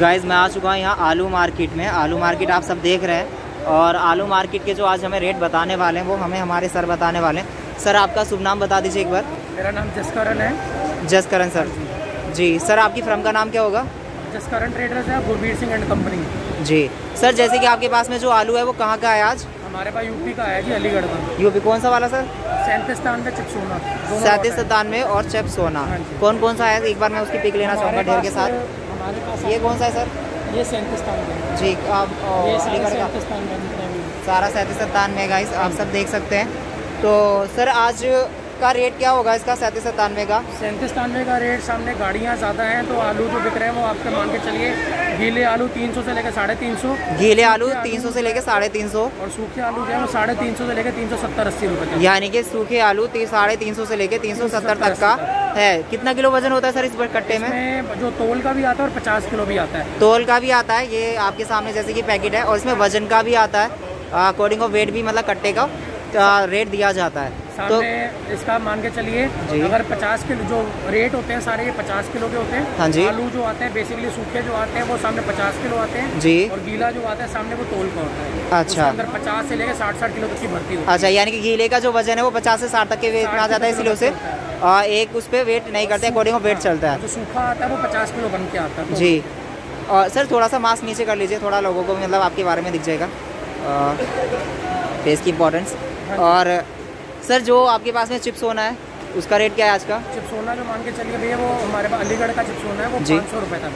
Guys मैं आ चुका हूँ यहाँ आलू मार्केट में। आलू मार्केट आप सब देख रहे हैं और आलू मार्केट के जो आज हमें रेट बताने वाले हैं वो हमें हमारे सर बताने वाले हैं। सर आपका शुभ नाम बता दीजिए एक बार। मेरा नाम जसकरन है। जसकरन सर जी। सर आपकी फर्म का नाम क्या होगा? जसकरन ट्रेडर्स है, गुरबीर सिंह एंड कंपनी। जी सर, जैसे कि आपके पास में जो आलू है वो कहाँ का है आज? हमारे पास यूपी का है जी, अलीगढ़ का। यूपी कौन सा वाला सर? सैंतीस्तान में चिपसोना। सैंतीस्तान में और चिपसोना कौन कौन सा है? एक बार मैं उसकी पिक लेना चाहूँगा ढेर के साथ। ये कौन सा है सर? ये सैंतीस्तान में जी। आप सारा सैंतीस्तान में गाइस आप सब देख सकते हैं। तो सर आज का रेट क्या होगा इसका? सैंतीस्तान में का रेट सामने गाड़ियाँ ज़्यादा हैं तो आलू जो बिक रहे हैं वो आपके मान के चलिए गीले आलू 300 से लेकर 350। गीले आलू 300 से लेकर 350 और सूखे आलू जो है वो 350 से लेकर 370-80 रुपये। यानी कि सूखे आलू 350 से लेकर 370 तक का है। कितना किलो वजन होता है सर इस कट्टे में? जो तोल का भी आता है और 50 किलो भी आता है। तोल का भी आता है, ये आपके सामने जैसे कि पैकेट है और इसमें वजन का भी आता है। अकॉर्डिंग ऑफ वेट भी मतलब कट्टे का रेट दिया जाता है। सामने इसका मान के चलिए अगर 50 किलो जो रेट होते हैं सारे ये 50 किलो के होते हैं। हाँ जी। आलू जो आते हैं बेसिकली सूखे जो आते हैं वो सामने 50 किलो आते हैं जी। और गीला जो आता है सामने वो तोल का होता है। अच्छा। अंदर 50 से लेकर 60 किलो तक की भर्ती होती है। अच्छा, यानी कि गीले का जो वजन है वो 50 से 60 तक के वेट आ जाता है, इसलिए उसे एक उस पर वेट नहीं करते, अकॉर्डिंग वेट चलता है। जो सूखा आता है वो 50 किलो बन के आता है जी। और सर थोड़ा सा मास्क नीचे कर लीजिए, थोड़ा लोगों को मतलब आपके बारे में दिख जाएगा फेस की इम्पोर्टेंस। और सर जो आपके पास में चिपसोना है उसका रेट क्या है आज का? चिपसोना जो मान के चलिए भैया वो हमारे पास अलीगढ़ का चिपसोना है वो 500 रुपये था।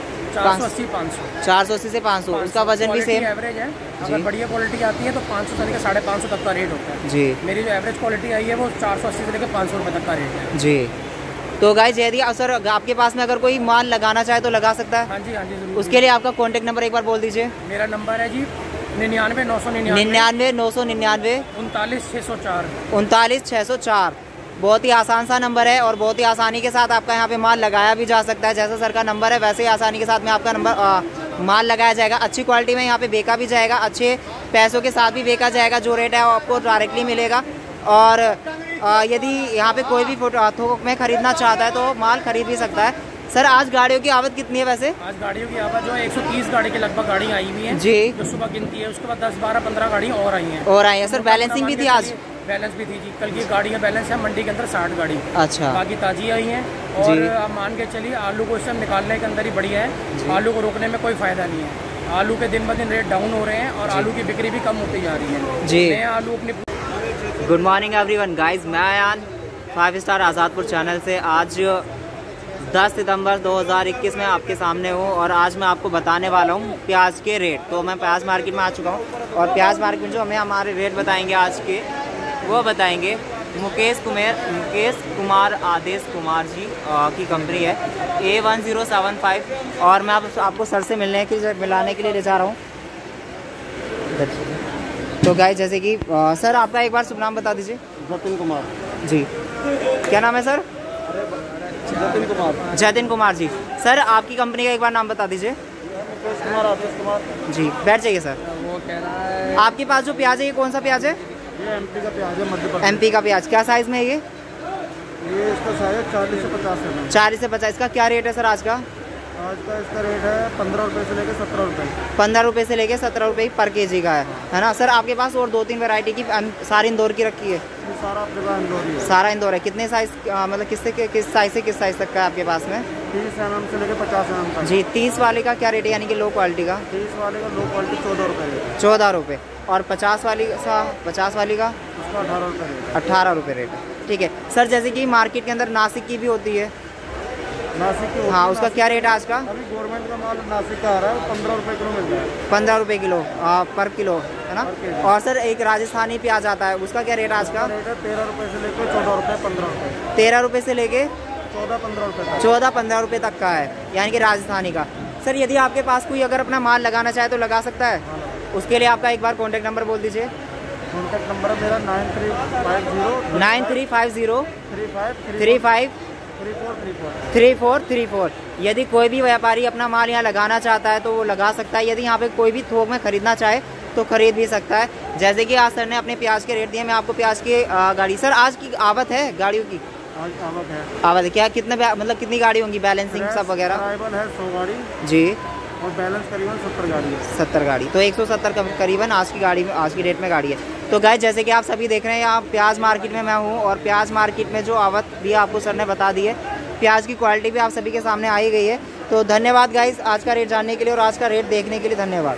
480 से 500 उसका वजन भी सेम एवरेज है। अगर बढ़िया क्वालिटी आती है तो 500 से लेकर 550 तक का रेट होता है जी। मेरी जो एवरेज क्वालिटी आई है वो 480 से लेकर 500 रुपये तक का रेट है जी। तो गाइस यदि सर आपके पास में अगर कोई माल लगाना चाहे तो लगा सकता है? हाँ जी, हाँ जी जरूर। उसके लिए आपका कॉन्टैक्ट नंबर एक बार बोल दीजिए। मेरा नंबर है जी 99 999 39 604। बहुत ही आसान सा नंबर है और बहुत ही आसानी के साथ आपका यहाँ पे माल लगाया भी जा सकता है। जैसा सर का नंबर है वैसे ही आसानी के साथ में आपका नंबर माल लगाया जाएगा। अच्छी क्वालिटी में यहाँ पे बेचा भी जाएगा, अच्छे पैसों के साथ भी बेचा जाएगा। जो रेट है वो आपको डायरेक्टली मिलेगा। और यदि यहाँ पे कोई भी थोक में खरीदना चाहता है तो माल खरीद भी सकता है। सर आज गाड़ियों की आवत कितनी है वैसे? आज गाड़ियों की आवत जो है 130 गाड़ी के लगभग गाड़ी आई हुई है जी। जो सुबह गिनती है उसके बाद 10-12-15 गाड़ी और आई हैं। सर बैलेंसिंग भी थी आज? बैलेंस भी थी जी, कल की गाड़ियाँ बैलेंस है मंडी के अंदर 60 गाड़ी। अच्छा। बाकी ताज़ी आई हैं। और आप मान के चलिए आलू को इस टाइम निकालने के अंदर ही बढ़िया है, आलू को रोकने में कोई फ़ायदा नहीं है। आलू के दिन ब दिन रेट डाउन हो रहे हैं और आलू की बिक्री भी कम होती जा रही है जी। आलू अपने गुड मॉर्निंग एवरीवन। गाइस मैं यान 5 स्टार आजादपुर चैनल से आज 10 सितंबर 2021 में आपके सामने हूँ और आज मैं आपको बताने वाला हूँ प्याज के रेट। तो मैं प्याज मार्केट में आ चुका हूँ और प्याज मार्केट में जो हमें हमारे रेट बताएंगे आज के वो बताएंगे मुकेश कुमार आदेश कुमार जी की कंपनी है A1075। और मैं आपको सर से मिलाने के लिए ले जा रहा हूँ। तो गाइस जैसे कि सर आपका एक बार शुभ नाम बता दीजिए। जतिन कुमार जी। क्या नाम है सर? जतिन कुमार। जतिन कुमार जी। सर आपकी कंपनी का एक बार नाम बता दीजिए। मुकेश कुमार आदेश कुमार जी। बैठ जाइए सर। वो कह रहा है आपके पास जो प्याज है ये कौन सा प्याज है? ये एमपी का प्याज है, मध्य प्रदेश। एमपी का प्याज क्या साइज़ में है ये इसका साइज़ है 40 से 50 है। 40 से 50। इसका क्या रेट है सर आज का? आज का इसका रेट है 15 रुपये से लेकर 17 रुपये। 15 रुपये से लेकर 17 रुपये पर केजी का है ना सर? आपके पास और 2-3 वैरायटी की सारी इंदौर की रखी है? सारा आपके पास इंदौर ही है। सारा इंदौर है। कितने साइज मतलब किस साइज तक का है आपके पास में? 30 mm से लेकर 50 mm तक जी। 30 वाले का क्या रेट है यानी कि लो क्वालिटी का? 30 वाले का लो क्वालिटी 14 रुपये। 14 रुपये। और 50 वाली का 18 रुपये। 18 रुपये रेट। ठीक है सर, जैसे कि मार्केट के अंदर नासिक की भी होती है। नासिक की? हाँ, उसका क्या रेट है आज का? अभी गवर्नमेंट का माल नासिक का आ रहा है 15 रुपये किलो मिल रहा है। 15 रुपये किलो पर किलो है ना? और सर एक राजस्थानी प्याज आता है उसका क्या रेट है आज का? रेट है 13 रुपये से लेकर 14 रुपये 15 रुपये। 13 रुपये से लेके 14-15 रुपये। 14-15 रुपये तक का है यानी कि राजस्थानी का। सर यदि आपके पास कोई अगर अपना माल लगाना चाहे तो लगा सकता है, उसके लिए आपका एक बार कॉन्टैक्ट नंबर बोल दीजिए। कॉन्टैक्ट नंबर है मेरा 9350 35 3434। यदि कोई भी व्यापारी अपना माल यहाँ लगाना चाहता है तो वो लगा सकता है। यदि यहाँ पे कोई भी थोक में खरीदना चाहे तो खरीद भी सकता है। जैसे कि आज सर ने अपने प्याज के रेट दिए। मैं आपको प्याज की गाड़ी सर आज की आवत है गाड़ियों की? आज आवत है। क्या कितने मतलब कितनी गाड़ी होंगी बैलेंसिंग सब वगैरह? 100 गाड़ी जी। और बैलेंस करीबन 70 गाड़ी है। 70 गाड़ी तो 170 करीबन आज की गाड़ी में, आज की डेट में गाड़ी है। तो गाइस जैसे कि आप सभी देख रहे हैं यहाँ प्याज मार्केट में मैं हूँ और प्याज मार्केट में जो आवत भी आपको सर ने बता दी है, प्याज की क्वालिटी भी आप सभी के सामने आई गई है। तो धन्यवाद गाइस आज का रेट जानने के लिए और आज का रेट देखने के लिए धन्यवाद।